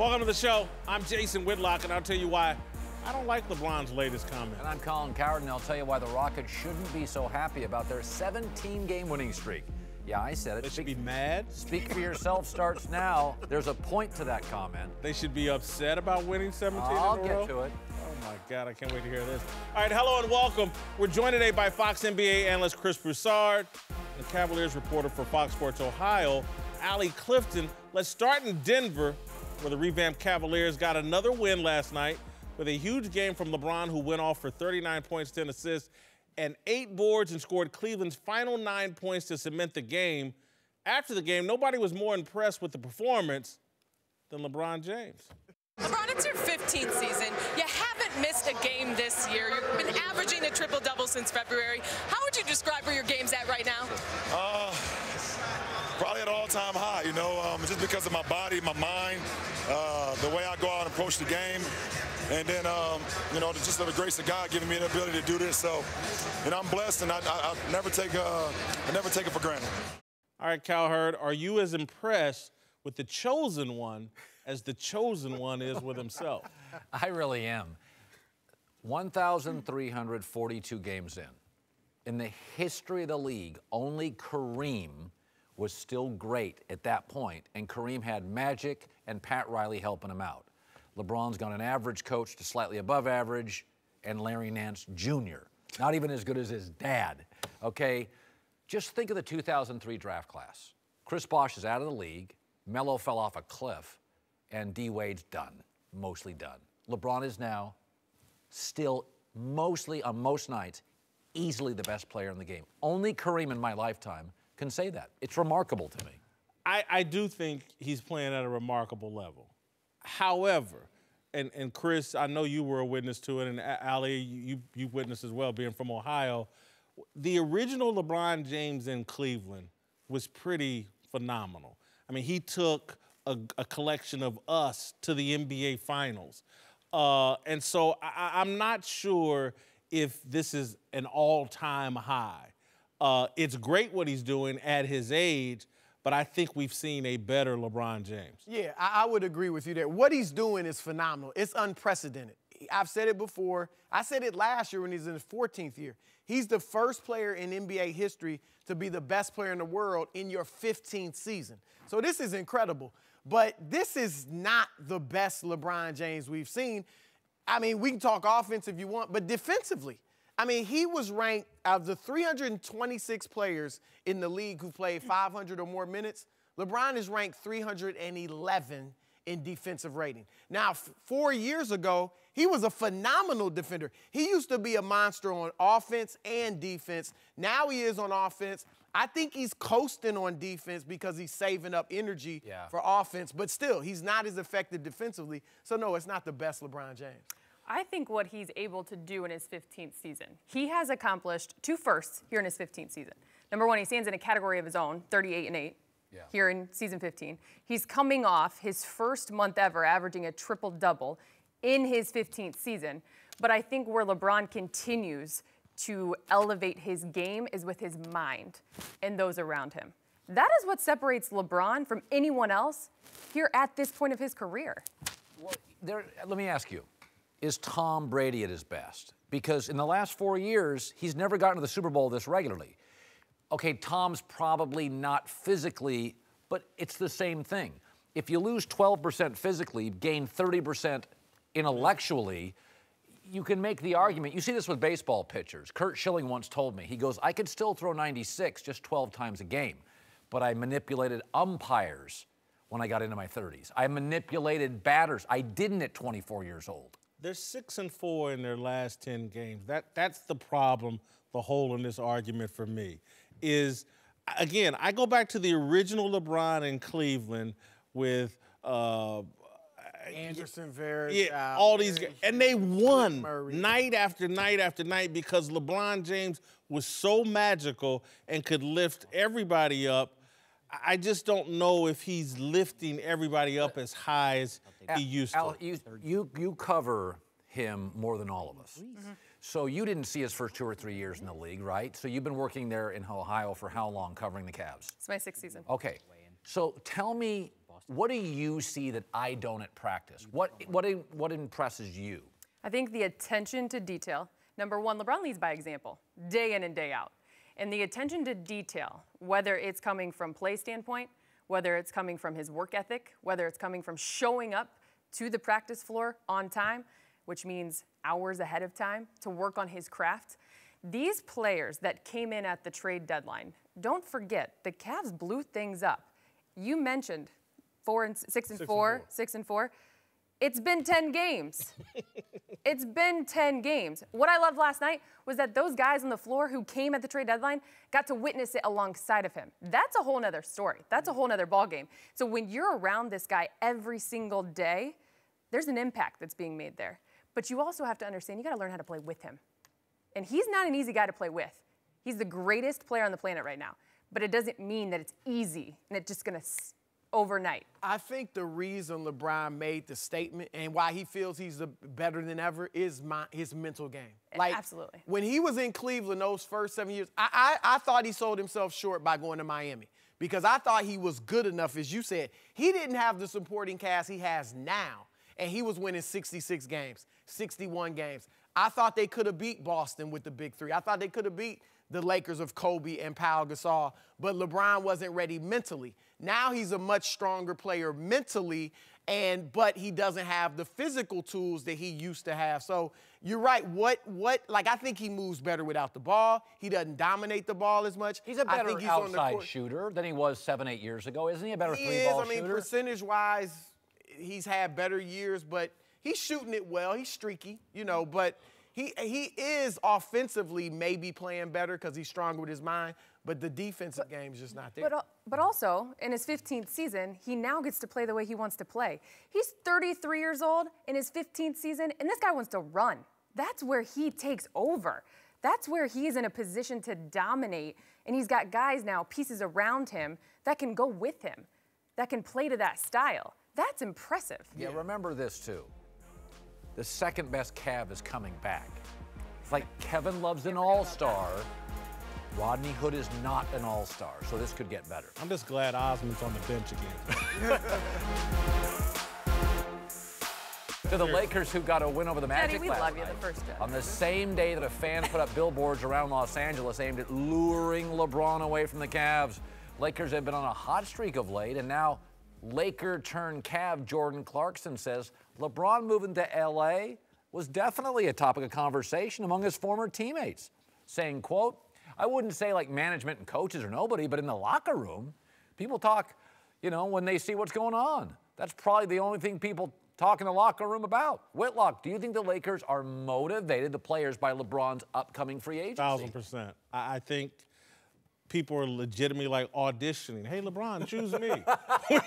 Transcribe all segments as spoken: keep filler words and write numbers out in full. Welcome to the show. I'm Jason Whitlock, and I'll tell you why I don't like LeBron's latest comment. And I'm Colin Cowherd, and I'll tell you why the Rockets shouldn't be so happy about their seventeen game winning streak. Yeah, I said it. They should speak, be mad. Speak for yourself starts now. There's a point to that comment. They should be upset about winning seventeen I'll in a row. I'll get to it. Oh, my God, I can't wait to hear this. All right, hello and welcome. We're joined today by Fox N B A analyst Chris Broussard and Cavaliers reporter for Fox Sports Ohio, Allie Clifton. Let's start in Denver, where the revamped Cavaliers got another win last night with a huge game from LeBron, who went off for thirty-nine points, ten assists, and eight boards and scored Cleveland's final nine points to cement the game. After the game, nobody was more impressed with the performance than LeBron James. LeBron, it's your fifteenth season. You haven't missed a game this year. You've been averaging a triple-double since February. How would you describe where your game's at right now? Uh, probably at an all-time high, you know, um, just because of my body, my mind, uh, the way I go out and approach the game. And then, um, you know, just the grace of God giving me the ability to do this. So, and I'm blessed, and I, I, I never take uh, I never take it for granted. All right, Cowherd, are you as impressed with the chosen one as the chosen one is with himself? I really am. one thousand three hundred forty-two games in. In the history of the league, only Kareem was still great at that point, and Kareem had Magic and Pat Riley helping him out. LeBron's gone an average coach to slightly above average, and Larry Nance Junior Not even as good as his dad, okay? Just think of the two thousand three draft class. Chris Bosch is out of the league, Melo fell off a cliff, and D-Wade's done, mostly done. LeBron is now still mostly, on most nights, easily the best player in the game. Only Kareem in my lifetime can say that. It's remarkable to me. I, I do think he's playing at a remarkable level. However, and, and Chris, I know you were a witness to it, and Allie, you, you witnessed as well, being from Ohio. The original LeBron James in Cleveland was pretty phenomenal. I mean, he took a, a collection of us to the N B A Finals. Uh, and so I, I'm not sure if this is an all-time high. Uh, it's great what he's doing at his age, but I think we've seen a better LeBron James. Yeah, I, I would agree with you there. What he's doing is phenomenal. It's unprecedented. I've said it before. I said it last year when he's in his fourteenth year. He's the first player in N B A history to be the best player in the world in your fifteenth season. So this is incredible. But this is not the best LeBron James we've seen. I mean, we can talk offense if you want, but defensively, I mean, he was ranked out of the three hundred twenty-six players in the league who played five hundred or more minutes. LeBron is ranked three hundred eleven in defensive rating. Now, four years ago, he was a phenomenal defender. He used to be a monster on offense and defense. Now he is on offense. I think he's coasting on defense because he's saving up energy yeah. for offense, but still, he's not as effective defensively. So, no, it's not the best LeBron James. I think what he's able to do in his fifteenth season, he has accomplished two firsts here in his fifteenth season. Number one, he stands in a category of his own, thirty-eight and eight, yeah. here in season fifteen. He's coming off his first month ever, averaging a triple-double in his fifteenth season. But I think where LeBron continues to elevate his game is with his mind and those around him. That is what separates LeBron from anyone else here at this point of his career. Well, there, let me ask you. Is Tom Brady at his best? Because in the last four years, he's never gotten to the Super Bowl this regularly. Okay, Tom's probably not physically, but it's the same thing. If you lose twelve percent physically, gain thirty percent intellectually, you can make the argument. You see this with baseball pitchers. Kurt Schilling once told me, he goes, I could still throw ninety-six just twelve times a game, but I manipulated umpires when I got into my thirties. I manipulated batters. I didn't at twenty-four years old. They're six and four in their last ten games. That, that's the problem, the hole in this argument for me, is, again, I go back to the original LeBron in Cleveland with uh, Anderson Varejao. Yeah, all these guys. And they won night after night after night because LeBron James was so magical and could lift everybody up. I just don't know if he's lifting everybody up as high as he used to. You, you, you cover him more than all of us. Mm-hmm. So you didn't see his first two or three years in the league, right? So you've been working there in Ohio for how long covering the Cavs? It's my sixth season. Okay. So tell me What do you see that I don't at practice? What what what impresses you? I think the attention to detail. Number one, LeBron leads by example, day in and day out. And the attention to detail, whether it's coming from play standpoint, whether it's coming from his work ethic, whether it's coming from showing up to the practice floor on time, which means hours ahead of time to work on his craft. These players that came in at the trade deadline, don't forget, the Cavs blew things up. You mentioned Four and six and six four, and four, six and four. It's been ten games. It's been ten games. What I loved last night was that those guys on the floor who came at the trade deadline got to witness it alongside of him. That's a whole nother story. That's a whole nother ballgame. So when you're around this guy every single day, there's an impact that's being made there. But you also have to understand, you got to learn how to play with him. And he's not an easy guy to play with. He's the greatest player on the planet right now. But it doesn't mean that it's easy and it's just going to overnight. I think the reason LeBron made the statement and why he feels he's the better than ever is my, his mental game. Like, absolutely. When he was in Cleveland those first seven years, I, I, I thought he sold himself short by going to Miami because I thought he was good enough, as you said. He didn't have the supporting cast he has now, and he was winning sixty-six games, sixty-one games. I thought they could have beat Boston with the big three. I thought they could have beat the Lakers of Kobe and Pau Gasol, but LeBron wasn't ready mentally. Now he's a much stronger player mentally, and but he doesn't have the physical tools that he used to have. So you're right. What what like I think he moves better without the ball. He doesn't dominate the ball as much. He's a better I think he's outside shooter than he was seven, eight years ago. Isn't he a better he three is. ball I mean, shooter? He is. I mean, percentage-wise, he's had better years, but he's shooting it well. He's streaky, you know, but he he is offensively maybe playing better because he's stronger with his mind. But the defensive but, game's just not there. But, but also, in his fifteenth season, he now gets to play the way he wants to play. He's thirty-three years old in his fifteenth season, and this guy wants to run. That's where he takes over. That's where he's in a position to dominate, and he's got guys now, pieces around him, that can go with him, that can play to that style. That's impressive. Yeah, yeah. Remember this, too. The second-best Cav is coming back. It's like Kevin Love's an all-star. Rodney Hood is not an all-star, so this could get better. I'm just glad Osmond's on the bench again. To the Lakers, who got a win over the Magic Daddy, we love you the first time. On the same day that a fan put up billboards around Los Angeles aimed at luring LeBron away from the Cavs, Lakers have been on a hot streak of late, and now Laker-turned-Cav Jordan Clarkson says LeBron moving to L A was definitely a topic of conversation among his former teammates, saying, quote, I wouldn't say like management and coaches or nobody, but in the locker room, people talk, you know, when they see what's going on. That's probably the only thing people talk in the locker room about. Whitlock, do you think the Lakers are motivated, the players, by LeBron's upcoming free agency? Thousand percent. I, I think people are legitimately like auditioning. Hey, LeBron, choose me.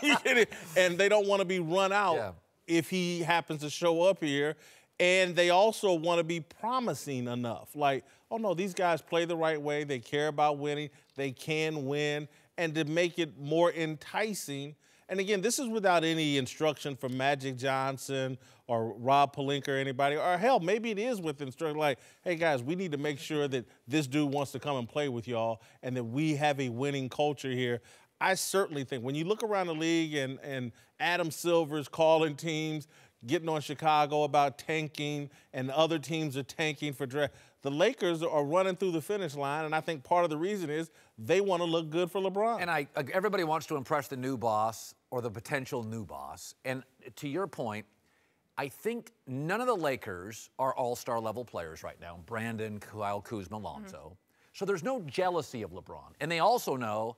You get it? And they don't want to be run out yeah. if he happens to show up here. And they also want to be promising enough. Like, oh, no, these guys play the right way. They care about winning. They can win. And to make it more enticing. And, again, this is without any instruction from Magic Johnson or Rob Pelinka or anybody. Or, hell, maybe it is with instruction. Like, hey, guys, we need to make sure that this dude wants to come and play with y'all and that we have a winning culture here. I certainly think when you look around the league and, and Adam Silver's calling teams, getting on Chicago about tanking, and other teams are tanking for draft. The Lakers are running through the finish line, and I think part of the reason is they want to look good for LeBron. And I, everybody wants to impress the new boss or the potential new boss. And to your point, I think none of the Lakers are all-star level players right now. Brandon, Kyle Kuzma, Lonzo. Mm-hmm. So there's no jealousy of LeBron. And they also know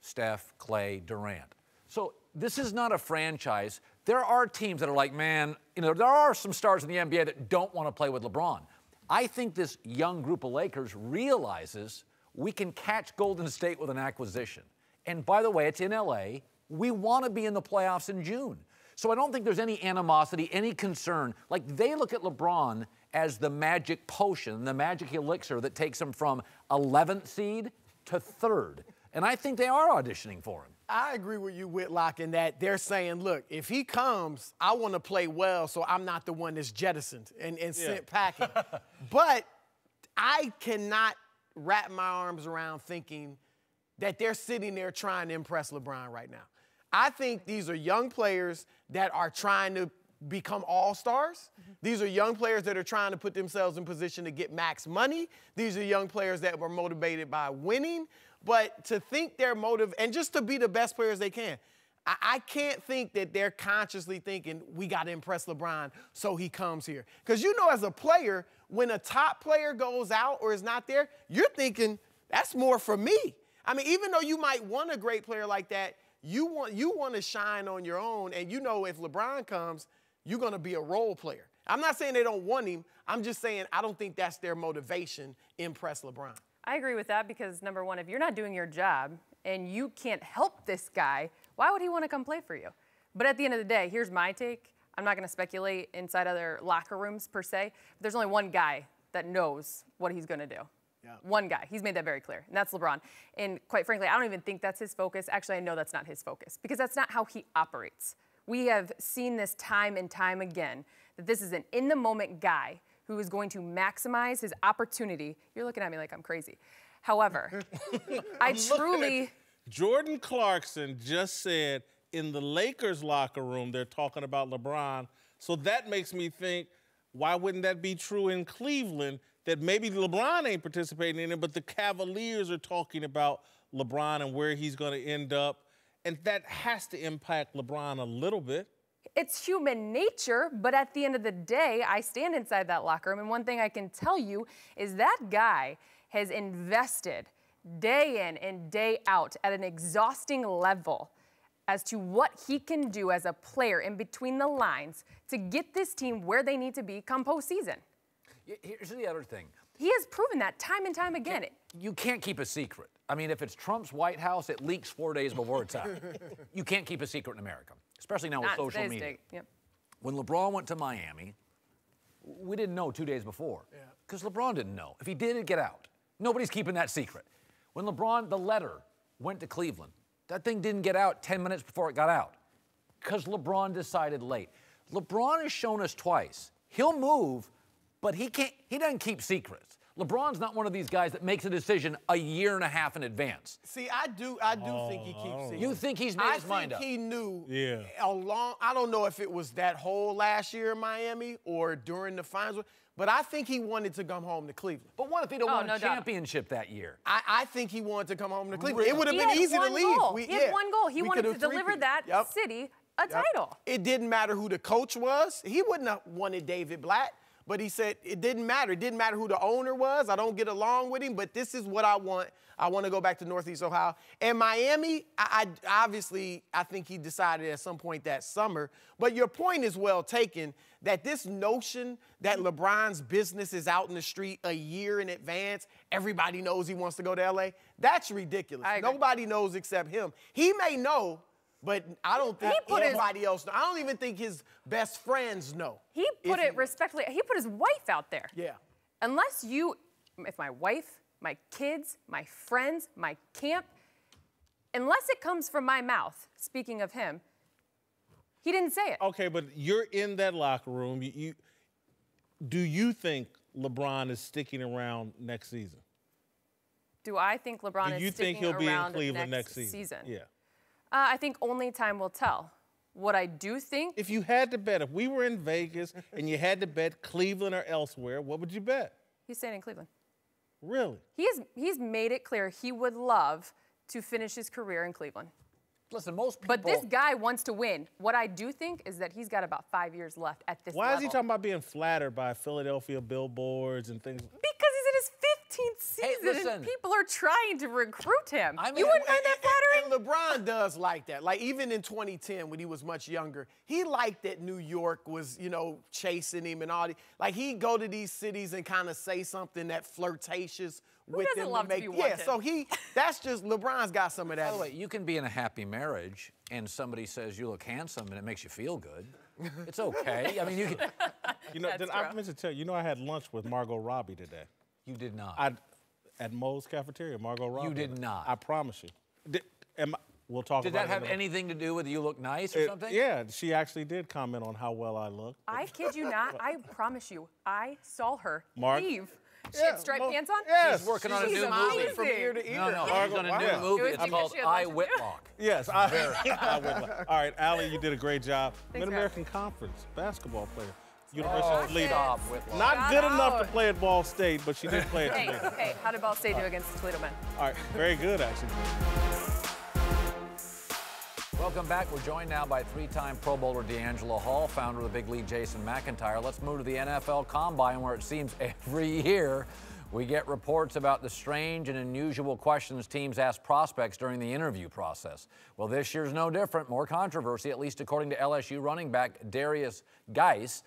Steph, Clay, Durant. So this is not a franchise. There are teams that are like, man, you know, there are some stars in the N B A that don't want to play with LeBron. I think this young group of Lakers realizes we can catch Golden State with an acquisition. And by the way, it's in L A. We want to be in the playoffs in June. So I don't think there's any animosity, any concern. Like, they look at LeBron as the magic potion, the magic elixir that takes him from eleventh seed to third. And I think they are auditioning for him. I agree with you, Whitlock, in that they're saying, look, if he comes, I want to play well so I'm not the one that's jettisoned and, and yeah. sent packing. But I cannot wrap my arms around thinking that they're sitting there trying to impress LeBron right now. I think these are young players that are trying to become all-stars. Mm-hmm. These are young players that are trying to put themselves in position to get max money. These are young players that were motivated by winning. But to think they're motive and just to be the best players they can, I, I can't think that they're consciously thinking, we got to impress LeBron so he comes here. Because you know as a player, when a top player goes out or is not there, you're thinking, that's more for me. I mean, even though you might want a great player like that, you want, you want to shine on your own, and you know if LeBron comes, you're going to be a role player. I'm not saying they don't want him. I'm just saying I don't think that's their motivation, impress LeBron. I agree with that because, number one, if you're not doing your job and you can't help this guy, why would he want to come play for you? But at the end of the day, here's my take. I'm not going to speculate inside other locker rooms per se. But there's only one guy that knows what he's going to do. Yeah. One guy. He's made that very clear, and that's LeBron. And quite frankly, I don't even think that's his focus. Actually, I know that's not his focus because that's not how he operates. We have seen this time and time again, that this is an in-the-moment guy who is going to maximize his opportunity. You're looking at me like I'm crazy. However, I truly... Jordan Clarkson just said in the Lakers locker room they're talking about LeBron, so that makes me think, why wouldn't that be true in Cleveland, that maybe LeBron ain't participating in it, but the Cavaliers are talking about LeBron and where he's going to end up. And that has to impact LeBron a little bit. It's human nature, but at the end of the day, I stand inside that locker room, and one thing I can tell you is that guy has invested day in and day out at an exhausting level as to what he can do as a player in between the lines to get this team where they need to be come postseason. Here's the other thing. He has proven that time and time again. You can't keep a secret. I mean, if it's Trump's White House, it leaks four days before it's out. You can't keep a secret in America, especially now with Not social media. Yep. When LeBron went to Miami, we didn't know two days before because yeah. LeBron didn't know. If he did, it'd get out. Nobody's keeping that secret. When LeBron, the letter, went to Cleveland, that thing didn't get out ten minutes before it got out because LeBron decided late. LeBron has shown us twice. He'll move, but he can't, he doesn't keep secrets. LeBron's not one of these guys that makes a decision a year and a half in advance. See, I do, I do oh, think he keeps secrets. You think he's made I his mind up? I think he knew yeah. a long, I don't know if it was that whole last year in Miami or during the finals, but I think he wanted to come home to Cleveland. But what if he don't oh, won no a championship doubt. that year? I, I think he wanted to come home to Cleveland. Really? It would have been easy to leave. We, he yeah. had one goal. He we wanted to deliver people. that yep. city a yep. title. It didn't matter who the coach was. He wouldn't have wanted David Blatt. But he said it didn't matter. It didn't matter who the owner was. I don't get along with him, but this is what I want. I want to go back to Northeast Ohio. And Miami, I, I obviously, I think he decided at some point that summer. But your point is well taken, that this notion that LeBron's business is out in the street a year in advance, everybody knows he wants to go to L A, that's ridiculous. Nobody knows except him. He may know, but I don't think anybody his, else knows. I don't even think his best friends know. He put it he respectfully. He put his wife out there. Yeah. Unless you, if my wife, my kids, my friends, my camp, unless it comes from my mouth, speaking of him, he didn't say it. Okay, but you're in that locker room. You, you, do you think LeBron is sticking around next season? Do I think LeBron do is you sticking think he'll be around in Cleveland next, next season? season? Yeah. Uh, I think only time will tell. What I do think... If you had to bet, if we were in Vegas and you had to bet Cleveland or elsewhere, what would you bet? He's staying in Cleveland. Really? He has, he's made it clear he would love to finish his career in Cleveland. Listen, most people... But this guy wants to win. What I do think is that he's got about five years left at this Why level. Is he talking about being flattered by Philadelphia billboards and things? Because season hey, listen. And people are trying to recruit him. I mean, you wouldn't find that flattering? And LeBron does like that. Like, even in twenty ten, when he was much younger, he liked that New York was, you know, chasing him and all. Like, he'd go to these cities and kind of say something that flirtatious Who with them. Love to make, to be yeah, so he, that's just, LeBron's got some of that. By the way, you can be in a happy marriage and somebody says you look handsome and it makes you feel good. It's okay. I mean, you can. You know, then I meant to tell you, you know, I had lunch with Margot Robbie today. You did not. I, at Moe's Cafeteria, Margot Robbie. You did not. I promise you. Did, am I, we'll talk did about it. Did that have later. anything to do with you look nice or it, something? Yeah, she actually did comment on how well I looked. I kid you not. I promise you, I saw her Mark, leave She yeah, had striped well, pants on? Yes. She's working she's on a new amazing. movie. From ear to ear. No, no, she's on a new yeah. movie. It it's called I, Whitlock. Yes, I, I, Whitlock. All right, Allie, you did a great job. Mid-American Conference basketball player. University leader. Not Got good out. enough to play at Ball State, but she did play at hey, Toledo. Hey, how did Ball State All do against the Toledo men? All right, very good, actually. Welcome back. We're joined now by three-time Pro Bowler DeAngelo Hall, founder of the big league Jason McIntyre. Let's move to the N F L Combine, where it seems every year we get reports about the strange and unusual questions teams ask prospects during the interview process. Well, this year's no different. More controversy, at least according to L S U running back Darius Guice.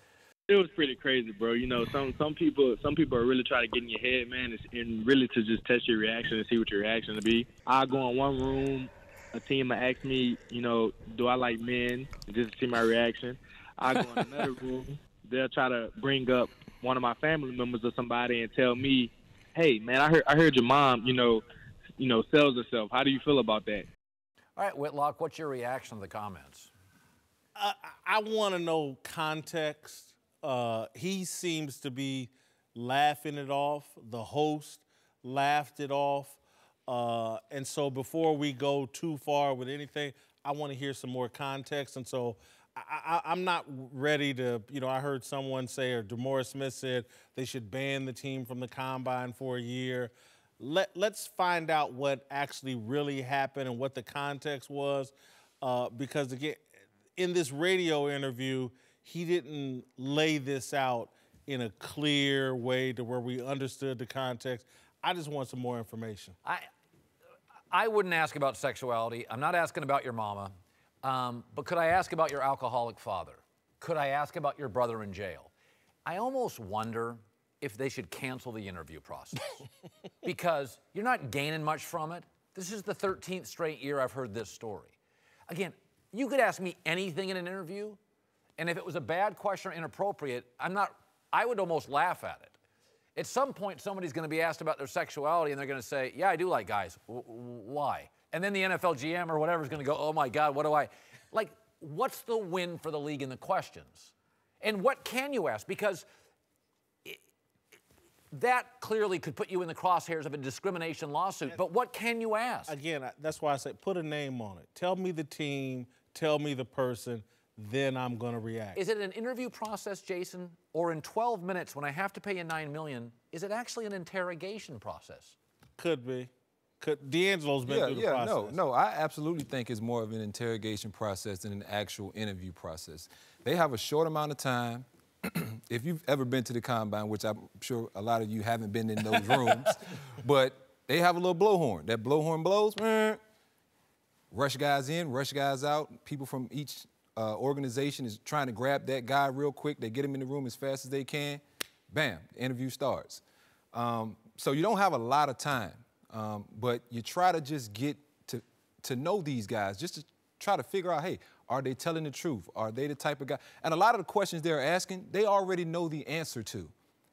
It was pretty crazy, bro. You know, some some people some people are really trying to get in your head, man, and really to just test your reaction and see what your reaction will be. I go in one room, a team will ask me, you know, do I like men, just to see my reaction. I go in another room, they'll try to bring up one of my family members or somebody and tell me, hey, man, I heard I heard your mom, you know, you know, sells herself. How do you feel about that? All right, Whitlock, what's your reaction to the comments? I, I want to know context. Uh, he seems to be laughing it off. The host laughed it off. Uh, and so before we go too far with anything, I want to hear some more context. And so I, I, I'm not ready to, you know, I heard someone say, or DeMora Smith said, they should ban the team from the Combine for a year. Let, let's find out what actually really happened and what the context was. Uh, because, again, in this radio interview, he didn't lay this out in a clear way to where we understood the context. I just want some more information. I, I wouldn't ask about sexuality. I'm not asking about your mama. Um, but could I ask about your alcoholic father? Could I ask about your brother in jail? I almost wonder if they should cancel the interview process because you're not gaining much from it. This is the thirteenth straight year I've heard this story. Again, you could ask me anything in an interview, and if it was a bad question or inappropriate, I'm not, I would almost laugh at it. At some point, somebody's going to be asked about their sexuality, and they're going to say, yeah, I do like guys. W why? And then the N F L G M or whatever is going to go, oh, my God, what do I? Like, what's the win for the league in the questions? And what can you ask? Because it, that clearly could put you in the crosshairs of a discrimination lawsuit. But what can you ask? Again, that's why I say put a name on it. Tell me the team. Tell me the person. Then I'm going to react. Is it an interview process, Jason, or in twelve minutes when I have to pay you nine million dollars, is it actually an interrogation process? Could be. Could, D'Angelo's been yeah, through the yeah, process. Yeah, no, no, I absolutely think it's more of an interrogation process than an actual interview process. They have a short amount of time. If you've ever been to the Combine, which I'm sure a lot of you haven't been in those rooms, but they have a little blowhorn. That blowhorn blows, rush guys in, rush guys out, people from each Uh, organization is trying to grab that guy real quick. They get him in the room as fast as they can. Bam, the interview starts. Um, so you don't have a lot of time, um, but you try to just get to, to know these guys, just to try to figure out, hey, are they telling the truth? Are they the type of guy? And a lot of the questions they're asking, they already know the answer to.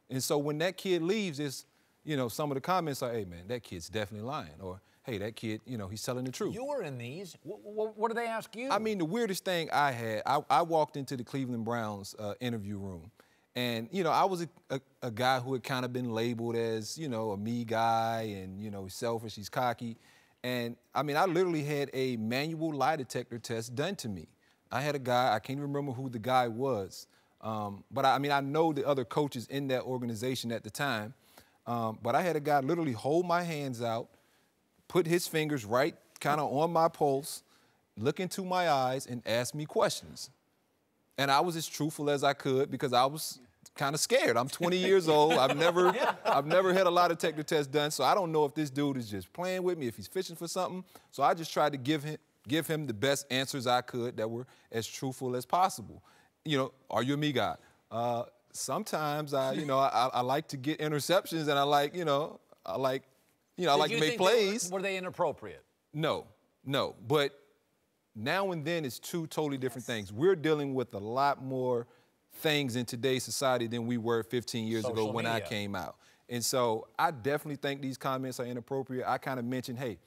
And so when that kid leaves, it's, you know, some of the comments are, hey, man, that kid's definitely lying, or hey, that kid, you know, he's telling the truth. You were in these. What, what, what do they ask you? I mean, the weirdest thing I had, I, I walked into the Cleveland Browns uh, interview room. And, you know, I was a, a, a guy who had kind of been labeled as, you know, a me guy and, you know, he's selfish, he's cocky. And, I mean, I literally had a manual lie detector test done to me. I had a guy, I can't even remember who the guy was. Um, but, I, I mean, I know the other coaches in that organization at the time. Um, but I had a guy literally hold my hands out, put his fingers right kind of on my pulse, look into my eyes, and ask me questions. And I was as truthful as I could because I was kind of scared. I'm twenty years old. I've never, I've never had a lie detector test done, so I don't know if this dude is just playing with me, if he's fishing for something. So I just tried to give him, give him the best answers I could that were as truthful as possible. You know, are you a me guy? Uh, sometimes I, you know, I, I like to get interceptions, and I like, you know, I like... You know, I like to make plays. Were they inappropriate? No, no. But now and then it's two totally different things. We're dealing with a lot more things in today's society than we were fifteen years ago when I came out. And so I definitely think these comments are inappropriate. I kind of mentioned, hey,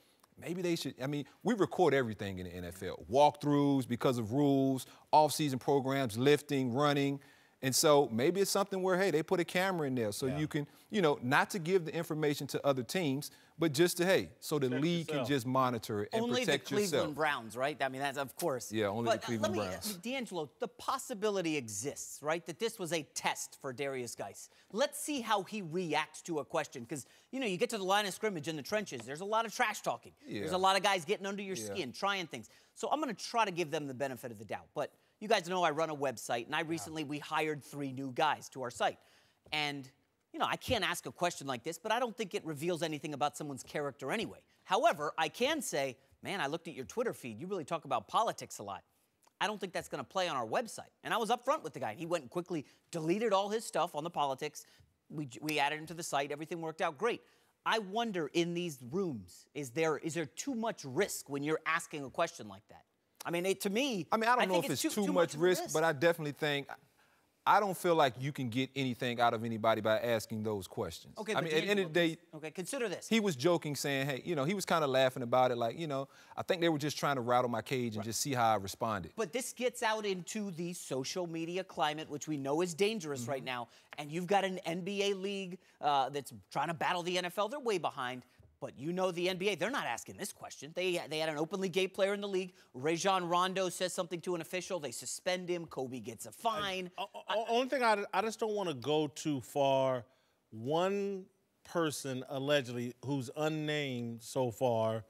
maybe they should, I mean, we record everything in the N F L. Walkthroughs because of rules, off-season programs, lifting, running. And so maybe it's something where, hey, they put a camera in there so yeah. you can, you know, not to give the information to other teams, but just to, hey, so the protect league yourself. Can just monitor it and only protect yourself. Only the Cleveland yourself. Browns, right? I mean, that's, of course. Yeah, only but the Cleveland let me, Browns. DeAngelo, the possibility exists, right, that this was a test for Darius Guice. Let's see how he reacts to a question, because, you know, you get to the line of scrimmage in the trenches, there's a lot of trash talking. Yeah. There's a lot of guys getting under your yeah. skin, trying things. So I'm going to try to give them the benefit of the doubt, but you guys know I run a website, and I recently, we hired three new guys to our site. And, you know, I can't ask a question like this, but I don't think it reveals anything about someone's character anyway. However, I can say, man, I looked at your Twitter feed. You really talk about politics a lot. I don't think that's going to play on our website. And I was up front with the guy. He went and quickly deleted all his stuff on the politics. We, we added him to the site. Everything worked out great. I wonder, in these rooms, is there, is there too much risk when you're asking a question like that? I mean, it, to me, I mean, I don't I know if it's, it's too, too, too much, much risk, risk, but I definitely think I don't feel like you can get anything out of anybody by asking those questions. Okay, I mean, at the end of the day, okay, consider this. He was joking, saying, "Hey, you know," he was kind of laughing about it, like, you know, I think they were just trying to rattle my cage and right. just see how I responded. But this gets out into the social media climate, which we know is dangerous mm-hmm. right now. And you've got an N B A league uh, that's trying to battle the N F L; they're way behind. But you know the N B A, they're not asking this question. They, they had an openly gay player in the league. Rajon Rondo says something to an official. They suspend him. Kobe gets a fine. I, I, I, only thing, I, I just don't want to go too far. One person, allegedly, who's unnamed so far,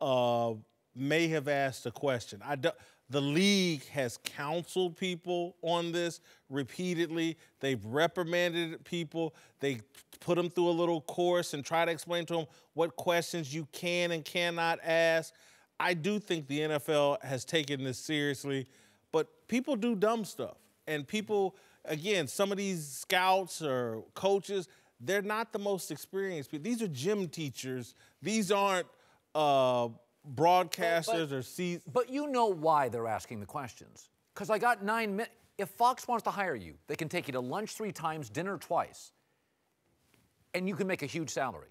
uh, may have asked a question. I do, the league has counseled people on this repeatedly. They've reprimanded people. They put them through a little course and try to explain to them what questions you can and cannot ask. I do think the N F L has taken this seriously, but people do dumb stuff. And people, again, some of these scouts or coaches, they're not the most experienced people. These are gym teachers. These aren't uh, broadcasters but, but, or C. But you know why they're asking the questions. Because I got nine minutes. If Fox wants to hire you, they can take you to lunch three times, dinner twice, and you can make a huge salary.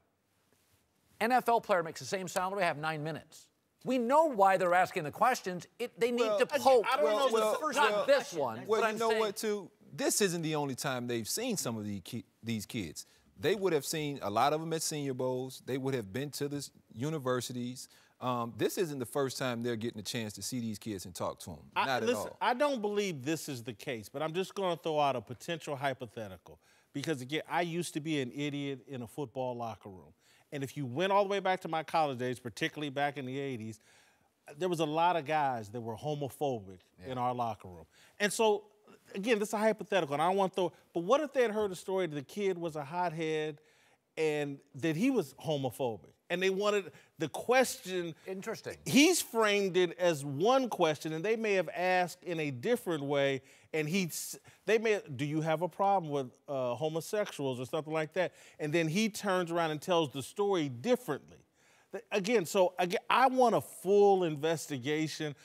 N F L player makes the same salary, I have nine minutes. We know why they're asking the questions. It, they well, need to poke. I don't well, know well, the first well, not well, this one. Well, but you I'm know saying. What, too? This isn't the only time they've seen some of the ki these kids. They would have seen a lot of them at Senior Bowls. They would have been to the universities. Um, this isn't the first time they're getting a chance to see these kids and talk to them. I, not listen, at all. I don't believe this is the case, but I'm just going to throw out a potential hypothetical. Because, again, I used to be an idiot in a football locker room. And if you went all the way back to my college days, particularly back in the eighties, there was a lot of guys that were homophobic yeah. in our locker room. And so, again, this is a hypothetical, and I don't want to throw – but what if they had heard a story that the kid was a hothead and that he was homophobic? And they wanted the question – Interesting. He's framed it as one question, and they may have asked in a different way, and he – they may – do you have a problem with uh, homosexuals or something like that? And then he turns around and tells the story differently. Again, so again, I want a full investigation.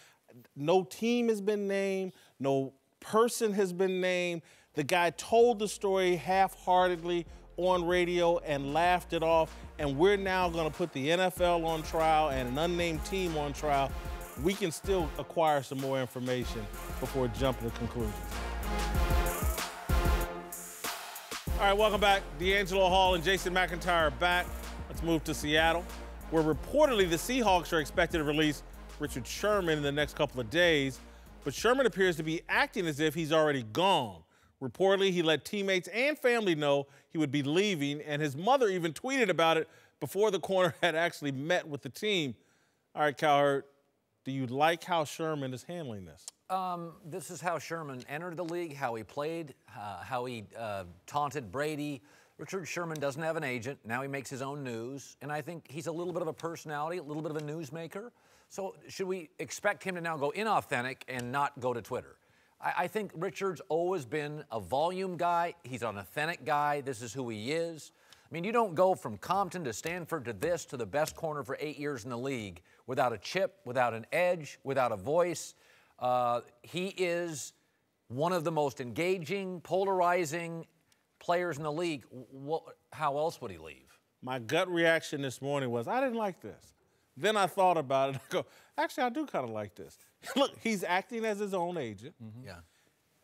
No team has been named. No person has been named. The guy told the story half-heartedly on radio and laughed it off, and we're now going to put the N F L on trial and an unnamed team on trial. We can still acquire some more information before jumping to conclusions. All right, welcome back. DeAngelo Hall and Jason McIntyre are back. Let's move to Seattle, where reportedly the Seahawks are expected to release Richard Sherman in the next couple of days, but Sherman appears to be acting as if he's already gone. Reportedly, he let teammates and family know he would be leaving, and his mother even tweeted about it before the corner had actually met with the team. All right, Cowherd, do you like how Sherman is handling this? Um, this is how Sherman entered the league, how he played, uh, how he uh, taunted Brady. Richard Sherman doesn't have an agent. Now he makes his own news, and I think he's a little bit of a personality, a little bit of a newsmaker. So should we expect him to now go inauthentic and not go to Twitter? I think Richard's always been a volume guy. He's an authentic guy. This is who he is. I mean, you don't go from Compton to Stanford to this to the best corner for eight years in the league without a chip, without an edge, without a voice. Uh, he is one of the most engaging, polarizing players in the league. What, how else would he leave? My gut reaction this morning was, I didn't like this. Then I thought about it. I go, actually, I do kind of like this. Look, he's acting as his own agent. Mm-hmm. Yeah.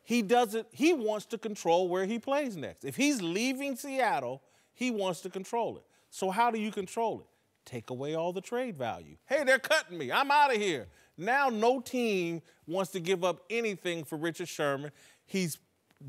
he doesn't, he wants to control where he plays next. If he's leaving Seattle, he wants to control it. So how do you control it? Take away all the trade value. Hey, they're cutting me. I'm out of here. Now no team wants to give up anything for Richard Sherman. He's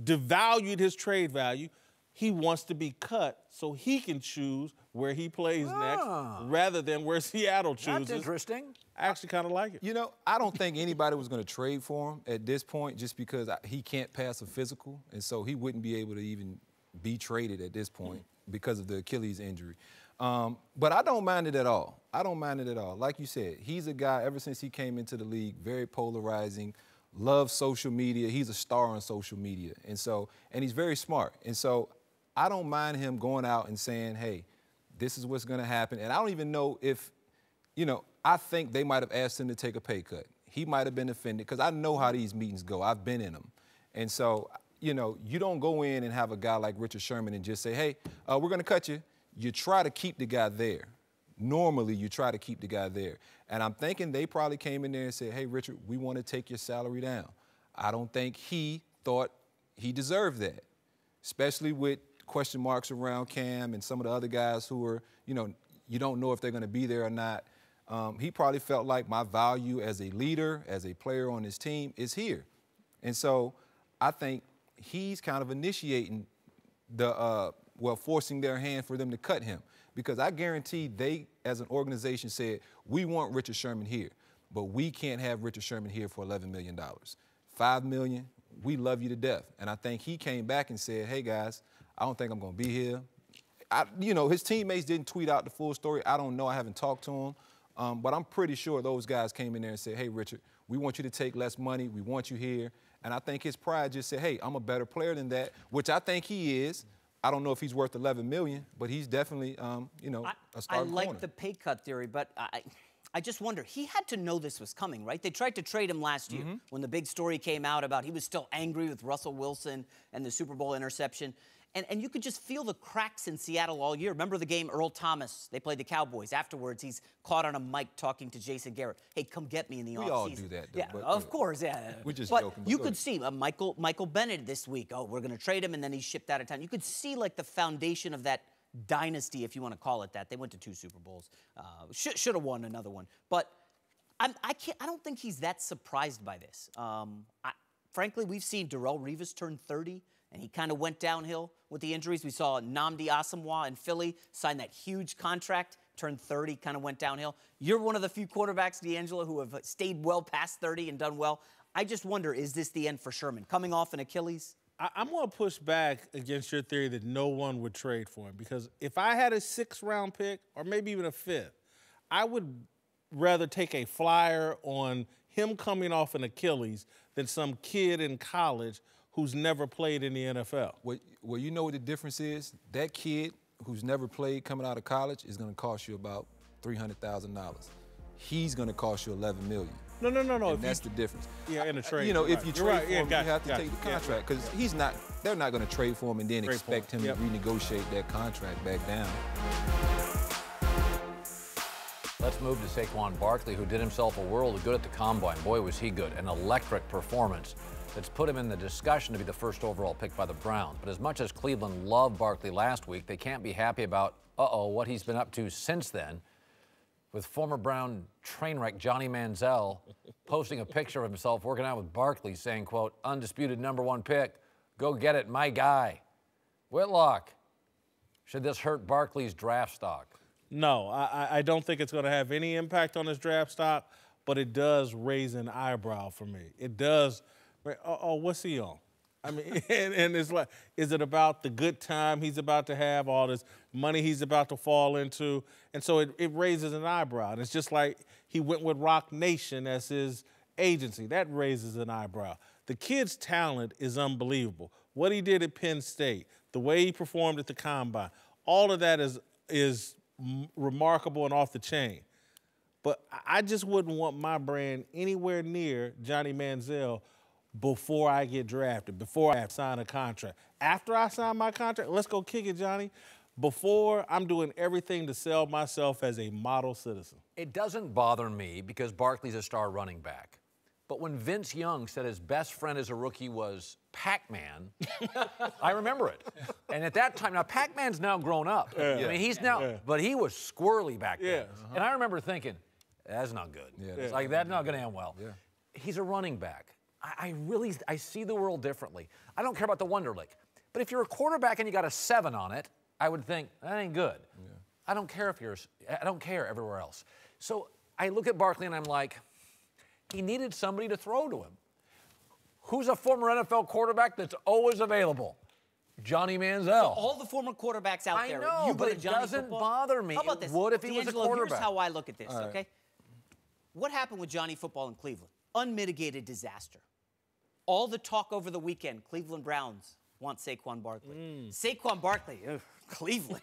devalued his trade value. He wants to be cut so he can choose where he plays ah. next rather than where Seattle chooses. That's interesting. I actually kind of like it. You know, I don't think anybody was going to trade for him at this point just because he can't pass a physical, and so he wouldn't be able to even be traded at this point mm. because of the Achilles injury. Um, but I don't mind it at all. I don't mind it at all. Like you said, he's a guy, ever since he came into the league, very polarizing, loves social media. He's a star on social media, and so and he's very smart. And so I don't mind him going out and saying, hey, this is what's going to happen. And I don't even know if, you know, I think they might have asked him to take a pay cut. He might have been offended because I know how these meetings go. I've been in them. And so, you know, you don't go in and have a guy like Richard Sherman and just say, hey, uh, we're going to cut you. You try to keep the guy there. Normally, you try to keep the guy there. And I'm thinking they probably came in there and said, hey, Richard, we want to take your salary down. I don't think he thought he deserved that, especially with question marks around Cam and some of the other guys who are, you know, you don't know if they're going to be there or not. Um, he probably felt like my value as a leader, as a player on his team is here. And so I think he's kind of initiating the uh, – well, forcing their hand for them to cut him. Because I guarantee they, as an organization, said, we want Richard Sherman here, but we can't have Richard Sherman here for eleven million dollars. five million dollars, we love you to death. And I think he came back and said, hey, guys, I don't think I'm going to be here. I, you know, his teammates didn't tweet out the full story. I don't know. I haven't talked to him. Um, but I'm pretty sure those guys came in there and said, hey, Richard, we want you to take less money. We want you here. And I think his pride just said, hey, I'm a better player than that, which I think he is. I don't know if he's worth eleven million dollars, but he's definitely, um, you know, I, a starting I like corner. The pay cut theory, but I, I just wonder, he had to know this was coming, right? They tried to trade him last mm-hmm. year when the big story came out about he was still angry with Russell Wilson and the Super Bowl interception. And, and you could just feel the cracks in Seattle all year. Remember the game Earl Thomas, they played the Cowboys. Afterwards, he's caught on a mic talking to Jason Garrett. Hey, come get me in the offseason. We all do that, though. Yeah, but, of yeah. course, yeah. We're just but joking. But you could see uh, Michael, Michael Bennett this week. Oh, we're going to trade him, and then he's shipped out of town. You could see, like, the foundation of that dynasty, if you want to call it that. They went to two Super Bowls. Uh, should should have won another one. But I'm, I, can't, I don't think he's that surprised by this. Um, I, frankly, we've seen Darrelle Revis turn thirty. And he kind of went downhill with the injuries. We saw Nnamdi Asamoah in Philly sign that huge contract, turned thirty, kind of went downhill. You're one of the few quarterbacks, DeAngelo, who have stayed well past thirty and done well. I just wonder, is this the end for Sherman? Coming off an Achilles? I I'm going to push back against your theory that no one would trade for him. Because if I had a sixth round pick, or maybe even a fifth, I would rather take a flyer on him coming off an Achilles than some kid in college who's never played in the N F L. Well, well, you know what the difference is? That kid who's never played coming out of college is going to cost you about three hundred thousand dollars. He's going to cost you eleven million dollars. No, no, no, no. And that's you, the difference. Yeah, in a trade. I, you know, right. if you trade right. for yeah, him, you, you have to take you. the contract because yeah, right. he's not, they're not going to trade for him and then Great expect point. him yep. to renegotiate that contract back down. Let's move to Saquon Barkley, who did himself a world of good at the Combine. Boy, was he good. An electric performance that's put him in the discussion to be the first overall pick by the Browns. But as much as Cleveland loved Barkley last week, they can't be happy about, uh-oh, what he's been up to since then, with former Brown train wreck Johnny Manziel posting a picture of himself working out with Barkley saying, quote, undisputed number one pick, go get it, my guy. Whitlock, should this hurt Barkley's draft stock? No, I, I don't think it's going to have any impact on his draft stock, but it does raise an eyebrow for me. It does... Oh, oh, what's he on? I mean, and, and it's like, is it about the good time he's about to have, all this money he's about to fall into? And so it, it raises an eyebrow. And it's just like he went with Rock Nation as his agency. That raises an eyebrow. The kid's talent is unbelievable. What he did at Penn State, the way he performed at the Combine, all of that is, is remarkable and off the chain. But I just wouldn't want my brand anywhere near Johnny Manziel before I get drafted, before I sign a contract. After I sign my contract, let's go kick it, Johnny. Before, I'm doing everything to sell myself as a model citizen. It doesn't bother me because Barkley's a star running back. But when Vince Young said his best friend as a rookie was Pac-Man, I remember it. And at that time, now Pac-Man's now grown up. Yeah. I mean, he's now, yeah. but he was squirrely back then. Yeah. Uh-huh. And I remember thinking, that's not good. Yeah, that's it's like, that's not going to end well. Yeah. He's a running back. I, I really, I see the world differently. I don't care about the Wonderlic. But if you're a quarterback and you got a seven on it, I would think, that ain't good. Yeah. I don't care if you're, I don't care everywhere else. So I look at Barkley and I'm like, he needed somebody to throw to him. Who's a former N F L quarterback that's always available? Johnny Manziel. So all the former quarterbacks out I there. I know, you but it doesn't football? bother me. How about this? It would if DeAngelo, he was a quarterback. Here's how I look at this, right. okay? What happened with Johnny football in Cleveland? Unmitigated disaster. All the talk over the weekend, Cleveland Browns want Saquon Barkley. Mm. Saquon Barkley, ugh, Cleveland.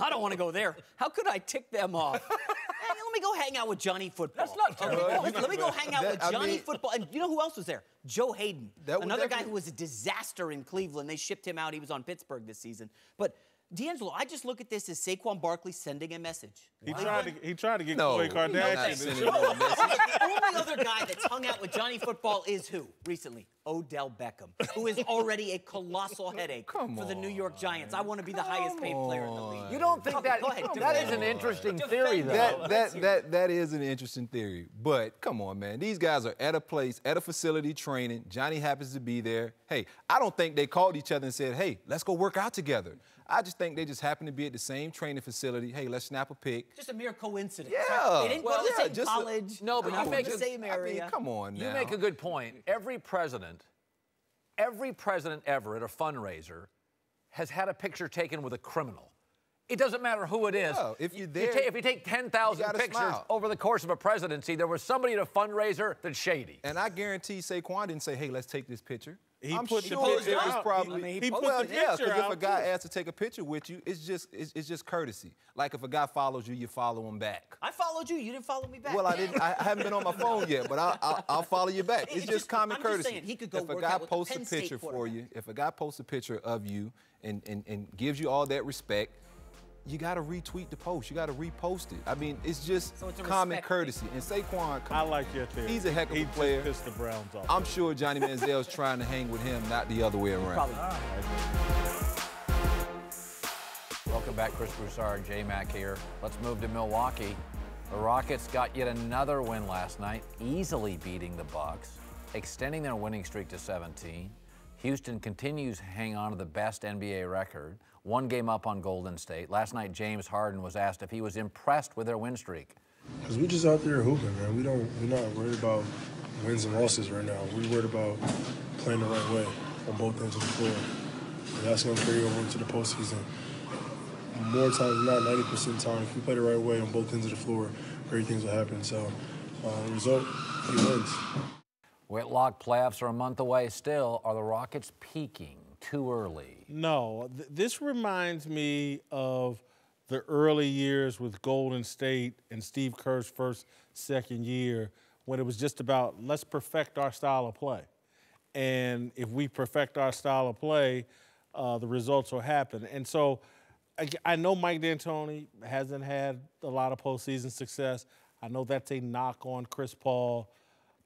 I don't want to go there. How could I tick them off? Let me go hang out with Johnny Football. That's not terrible. Let me go, let me go hang out that, with Johnny I mean, Football. And you know who else was there? Joe Hayden, another guy who was a disaster in Cleveland. They shipped him out. He was on Pittsburgh this season. But DeAngelo, I just look at this as Saquon Barkley sending a message. He wow. tried to. He tried to get no, Khloe Kardashian. The only other guy that's hung out with Johnny Football is who recently? Odell Beckham, who is already a colossal headache Come for the New York Giants. On. I want to be the Come highest paid player in the league. You don't think Come that? Ahead, that, that is an interesting theory, though. That that, that that is an interesting theory. But come on, man, these guys are at a place, at a facility training. Johnny happens to be there. Hey, I don't think they called each other and said, "Hey, let's go work out together." I just think they just happen to be at the same training facility. Hey, let's snap a pic. Just a mere coincidence. Yeah. Right? They didn't well, go to the yeah, same college. A, no, but no, you make the same area. I mean, come on now. You make a good point. Every president, every president ever at a fundraiser has had a picture taken with a criminal. It doesn't matter who it is. No, if, you're there, you take, if you take ten thousand pictures smile. over the course of a presidency, there was somebody at a fundraiser that's shady. And I guarantee Saquon didn't say, hey, let's take this picture. He I'm put sure the picture out. Was probably, I mean, he, he put well, the picture yeah, because if a guy asks to take a picture with you, it's just it's, it's just courtesy. Like if a guy follows you, you follow him back. I followed you. You didn't follow me back. Well, I didn't. I haven't been on my phone yet, but I'll, I'll, I'll follow you back. It's, it's just, just common I'm courtesy. Just saying, he could go if a guy posts a, a picture for you, if a guy posts a picture of you and and, and gives you all that respect, you got to retweet the post. You got to repost it. I mean, it's just so it's common courtesy. And Saquon, I like your theory. He's a heck of a he player. Pissed the Browns off. I'm sure Johnny Manziel's trying to hang with him, not the other way around. Probably. Welcome back, Chris Broussard, J Mac here. Let's move to Milwaukee. The Rockets got yet another win last night, easily beating the Bucks, extending their winning streak to seventeen. Houston continues to hang on to the best N B A record. One game up on Golden State. Last night, James Harden was asked if he was impressed with their win streak. Because we're just out there hooping, man. We don't, we're not worried about wins and losses right now. We're worried about playing the right way on both ends of the floor. And that's going to carry over into the postseason. More times than not, ninety percent of the time, if we play the right way on both ends of the floor, great things will happen. So, uh, the result, he wins. Whitlock, playoffs are a month away still. Are the Rockets peaking too early? No. Th this reminds me of the early years with Golden State and Steve Kerr's first, second year, when it was just about, let's perfect our style of play. And if we perfect our style of play, uh, the results will happen. And so I, I know Mike D'Antoni hasn't had a lot of postseason success. I know that's a knock on Chris Paul.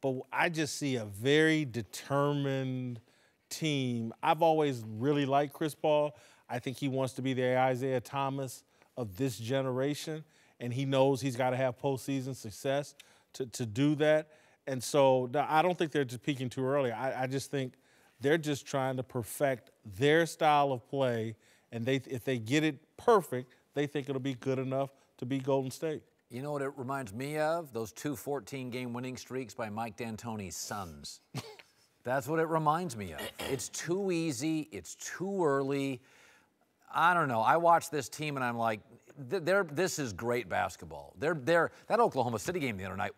But I just see a very determined team. I've always really liked Chris Paul. I think he wants to be the Isaiah Thomas of this generation, and he knows he's got to have postseason success to, to do that. And so I don't think they're just peaking too early. I, I just think they're just trying to perfect their style of play, and they, if they get it perfect, they think it'll be good enough to beat Golden State. You know what it reminds me of? Those two fourteen-game winning streaks by Mike D'Antoni's sons. That's what it reminds me of. It's too easy. It's too early. I don't know. I watch this team, and I'm like, they're, this is great basketball. They're, they're, that Oklahoma City game the other night,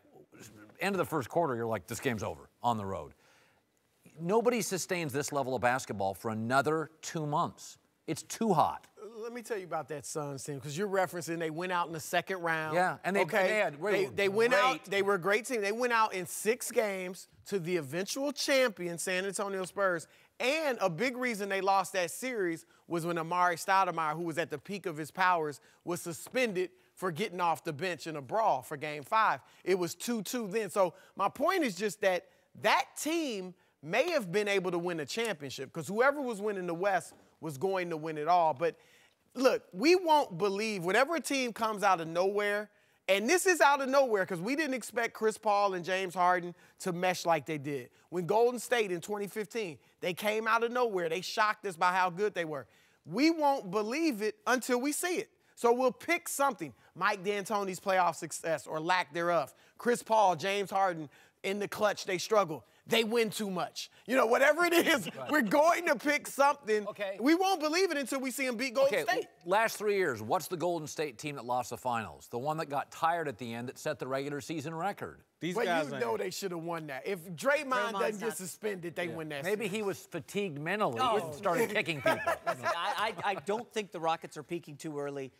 end of the first quarter, you're like, this game's over on the road. Nobody sustains this level of basketball for another two months. It's too hot. Let me tell you about that Suns team, because you're referencing they went out in the second round. Yeah, and they, okay. and they, had, they, they, they went out. They were a great team. They went out in six games to the eventual champion, San Antonio Spurs. And a big reason they lost that series was when Amari Stoudemire, who was at the peak of his powers, was suspended for getting off the bench in a brawl for game five. It was two two then. So my point is just that that team may have been able to win a championship because whoever was winning the West was going to win it all. But look, we won't believe whenever a team comes out of nowhere, and this is out of nowhere because we didn't expect Chris Paul and James Harden to mesh like they did. When Golden State in twenty fifteen, they came out of nowhere. They shocked us by how good they were. We won't believe it until we see it. So we'll pick something. Mike D'Antoni's playoff success or lack thereof. Chris Paul, James Harden, in the clutch, they struggle. They win too much. You know, whatever it is, right. We're going to pick something. Okay. We won't believe it until we see them beat Golden okay. State. Last three years, what's the Golden State team that lost the finals? The one that got tired at the end that set the regular season record. These well, guys you know they should have won that. If Draymond Draymond's doesn't get suspended, they yeah. win that Maybe series. He was fatigued mentally no. and started kicking people. Listen, I, I, I don't think the Rockets are peaking too early.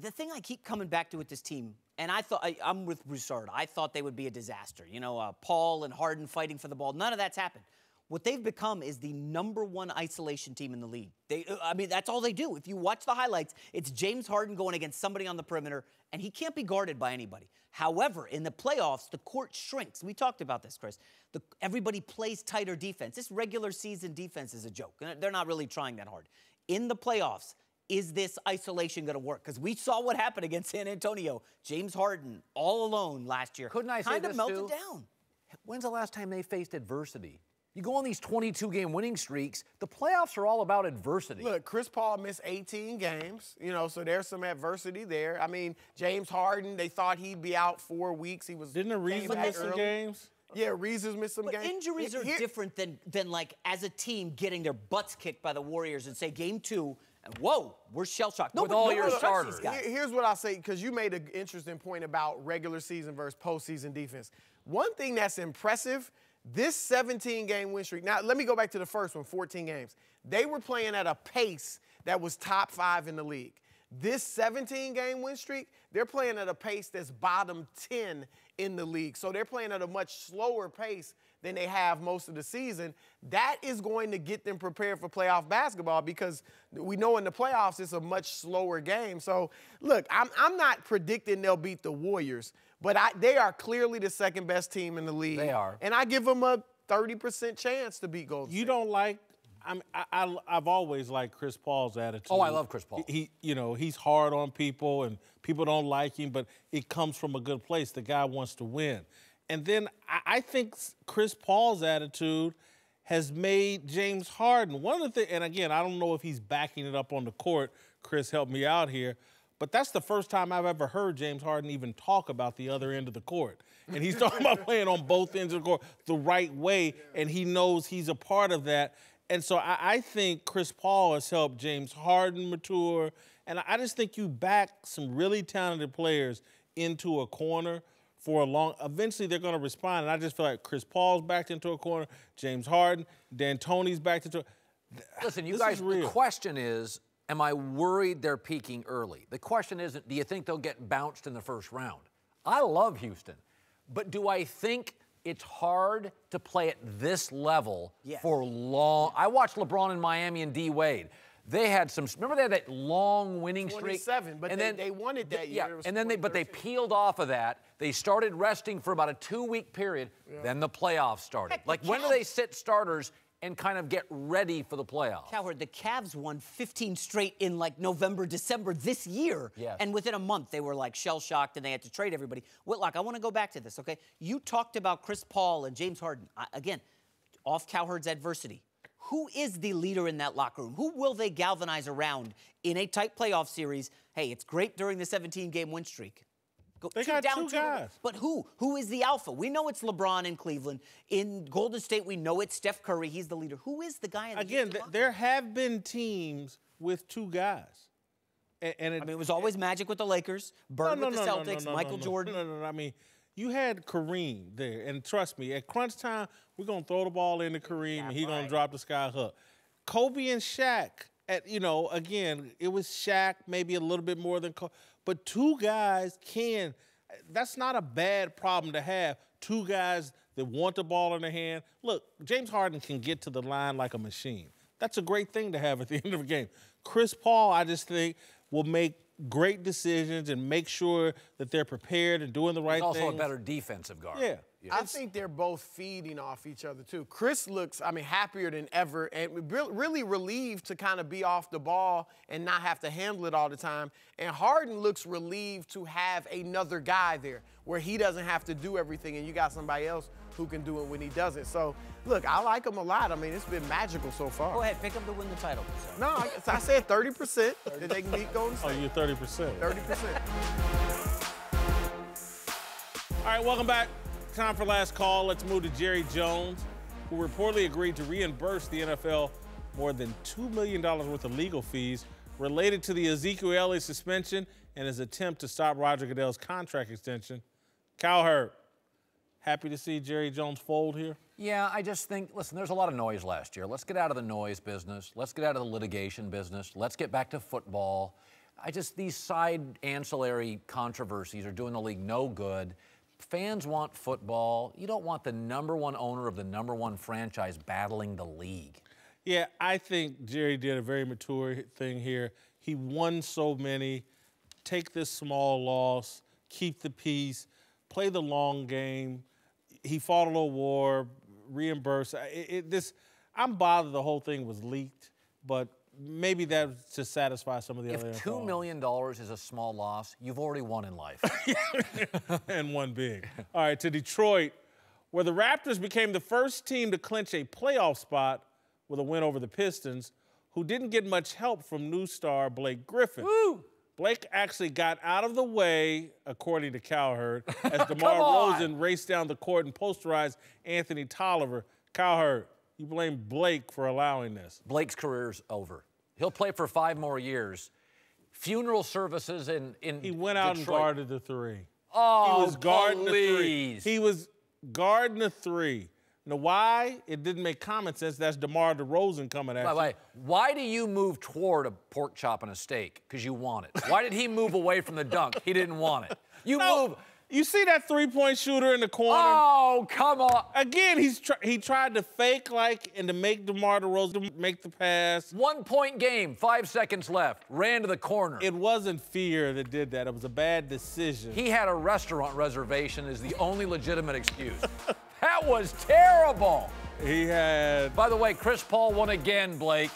The thing I keep coming back to with this team, and I thought, I, I'm with Broussard, I thought they would be a disaster. You know, uh, Paul and Harden fighting for the ball. None of that's happened. What they've become is the number one isolation team in the league. They, I mean, that's all they do. If you watch the highlights, it's James Harden going against somebody on the perimeter, and he can't be guarded by anybody. However, in the playoffs, the court shrinks. We talked about this, Chris. The, everybody plays tighter defense. This regular season defense is a joke. They're not really trying that hard. In the playoffs, is this isolation going to work? Because we saw what happened against San Antonio. James Harden all alone last year. Couldn't I say this, kind of melted down. When's the last time they faced adversity? You go on these twenty-two game winning streaks, the playoffs are all about adversity. Look, Chris Paul missed eighteen games, you know, so there's some adversity there. I mean, James Harden, they thought he'd be out four weeks. He was Didn't the Reeves miss some games? Yeah, Reeves missed some but games. But injuries are Here. different than, than, like, as a team getting their butts kicked by the Warriors and say game two, and whoa, we're shell-shocked. No, With all no, your starters. Here's what I'll say, because you made an interesting point about regular season versus postseason defense. One thing that's impressive, this seventeen game win streak, now let me go back to the first one, fourteen games. They were playing at a pace that was top five in the league. This seventeen game win streak, they're playing at a pace that's bottom ten in the league. So they're playing at a much slower pace than they have most of the season. That is going to get them prepared for playoff basketball because we know in the playoffs it's a much slower game. So, look, I'm, I'm not predicting they'll beat the Warriors, but I, they are clearly the second best team in the league. They are. And I give them a thirty percent chance to beat Golden State. You don't like I'm, I, I, I've always liked Chris Paul's attitude. Oh, I love Chris Paul. He, you know, he's hard on people and people don't like him, but it comes from a good place. The guy wants to win. And then I, I think Chris Paul's attitude has made James Harden one of the things, and again, I don't know if he's backing it up on the court. Chris, help me out here. But that's the first time I've ever heard James Harden even talk about the other end of the court. And he's talking about playing on both ends of the court the right way, and he knows he's a part of that. And so I, I think Chris Paul has helped James Harden mature. And I just think you back some really talented players into a corner for a long, eventually they're going to respond. And I just feel like Chris Paul's backed into a corner, James Harden, D'Antoni's backed into a Listen, you guys, the question is, am I worried they're peaking early? The question isn't, do you think they'll get bounced in the first round? I love Houston, but do I think it's hard to play at this level yes. for long. I watched LeBron in Miami and D Wade. They had some. Remember, they had that long winning streak. twenty-seven, but and they, then, they won it that year. Yeah, and then they, but they peeled off of that. They started resting for about a two-week period. Yeah. Then the playoffs started. Heck, like when do they sit starters and kind of get ready for the playoffs? Cowherd, the Cavs won fifteen straight in like November, December this year. Yes. And within a month, they were like shell-shocked and they had to trade everybody. Whitlock, I want to go back to this, okay? You talked about Chris Paul and James Harden. I, again, off Cowherd's adversity. Who is the leader in that locker room? Who will they galvanize around in a tight playoff series? Hey, it's great during the seventeen game win streak. Go, they two got down, two guys. But who? Who is the alpha? We know it's LeBron in Cleveland. In Golden State, we know it's Steph Curry. He's the leader. Who is the guy in the Again, th there have been teams with two guys. And, and it, I mean, it was always it, Magic with the Lakers, Bird no, no, with the no, Celtics, no, no, no, Michael no, no, Jordan. No, no, no, I mean, you had Kareem there. And trust me, at crunch time, we're going to throw the ball into Kareem yeah, and he's right. going to drop the sky hook. Kobe and Shaq, at, you know, again, it was Shaq maybe a little bit more than Kobe. But two guys can, that's not a bad problem to have. Two guys that want the ball in their hand. Look, James Harden can get to the line like a machine. That's a great thing to have at the end of a game. Chris Paul, I just think, will make great decisions and make sure that they're prepared and doing the right thing. He's also a better defensive guard. Yeah. I think they're both feeding off each other, too. Chris looks, I mean, happier than ever and really relieved to kind of be off the ball and not have to handle it all the time. And Harden looks relieved to have another guy there where he doesn't have to do everything and you got somebody else who can do it when he doesn't. So, look, I like him a lot. I mean, it's been magical so far. Go ahead, pick him to win the title. So. No, I, I said thirty percent that they can beat Golden State. Oh, you're thirty percent. thirty percent. All right, welcome back. Time for last call. Let's move to Jerry Jones, who reportedly agreed to reimburse the N F L more than two million dollars worth of legal fees related to the Ezekiel Elliott suspension and his attempt to stop Roger Goodell's contract extension. Cowherd, happy to see Jerry Jones fold here? Yeah, I just think, listen, there's a lot of noise last year. Let's get out of the noise business. Let's get out of the litigation business. Let's get back to football. I just, these side ancillary controversies are doing the league no good. Fans want football. You don't want the number one owner of the number one franchise battling the league. Yeah, I think Jerry did a very mature thing here. He won so many. Take this small loss, keep the peace, play the long game. He fought a little war, reimbursed. It, it, this, I'm bothered the whole thing was leaked, but maybe that's to satisfy some of the if other. If two million dollars is a small loss, you've already won in life. And one big. All right, to Detroit, where the Raptors became the first team to clinch a playoff spot with a win over the Pistons, who didn't get much help from new star Blake Griffin. Woo! Blake actually got out of the way, according to Cowherd, as DeMar DeRozan raced down the court and posterized Anthony Tolliver. Cowherd, you blame Blake for allowing this. Blake's career's over. He'll play for five more years. Funeral services in in He went out Detroit. and guarded the three. Oh, he was guarding please. the three. He was guarding the three. Now, why? It didn't make common sense. That's DeMar DeRozan coming at By you. Way, why do you move toward a pork chop and a steak? Because you want it. Why did he move away from the dunk? He didn't want it. You no. move... You see that three-point shooter in the corner? Oh, come on. Again, he's tr he tried to fake like and to make DeMar DeRozan make the pass. One-point game, five seconds left, ran to the corner. It wasn't fear that did that. It was a bad decision. He had a restaurant reservation is the only legitimate excuse. That was terrible. He had... By the way, Chris Paul won again, Blake.